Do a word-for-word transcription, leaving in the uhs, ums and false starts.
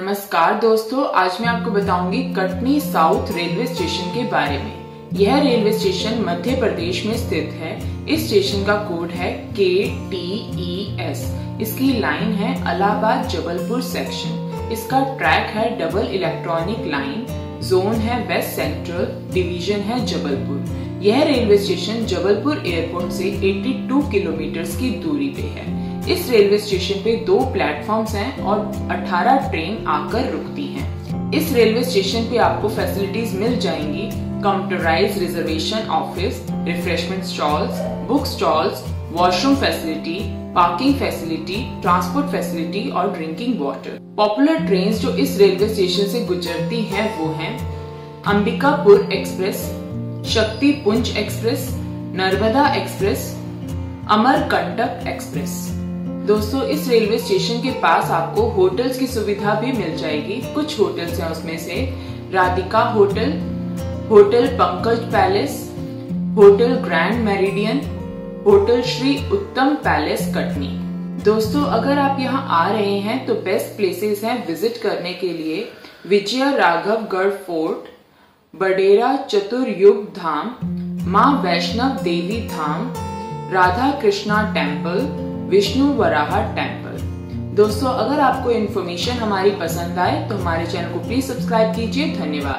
नमस्कार दोस्तों, आज मैं आपको बताऊंगी कटनी साउथ रेलवे स्टेशन के बारे में। यह रेलवे स्टेशन मध्य प्रदेश में स्थित है। इस स्टेशन का कोड है के टी ई एस। इसकी लाइन है अलाहाबाद जबलपुर सेक्शन। इसका ट्रैक है डबल इलेक्ट्रॉनिक लाइन। जोन है वेस्ट सेंट्रल, डिवीजन है जबलपुर। यह रेलवे स्टेशन जबलपुर एयरपोर्ट से बयासी किलोमीटर की दूरी पे है। इस रेलवे स्टेशन पे दो प्लेटफॉर्म्स हैं और अठारह ट्रेन आकर रुकती हैं। इस रेलवे स्टेशन पे आपको फैसिलिटीज मिल जाएंगी: computerised reservation office, refreshment stalls, book stalls, washroom facility, parking facility, transport facility और ड्रिंकिंग वाटर। पॉपुलर ट्रेन जो इस रेलवे स्टेशन से गुजरती है वो है Ambikapur express, Shakti express, Narmada express, Amarkantak express. दोस्तों, इस रेलवे स्टेशन के पास आपको होटल्स की सुविधा भी मिल जाएगी। कुछ होटल्स हैं, उसमें से Radhika hotel, hotel Pankaj palace, hotel Grand Meridian, hotel Shri Uttam palace Katni. दोस्तों, अगर आप यहाँ आ रहे हैं तो बेस्ट प्लेसेस हैं विजिट करने के लिए: विजय राघवगढ़ फोर्ट, बडेरा चतुर्युग धाम, माँ वैष्णव देवी धाम, राधा कृष्णा टेम्पल, विष्णु वराह टेम्पल। दोस्तों, अगर आपको इन्फॉर्मेशन हमारी पसंद आए तो हमारे चैनल को प्लीज सब्सक्राइब कीजिए। धन्यवाद।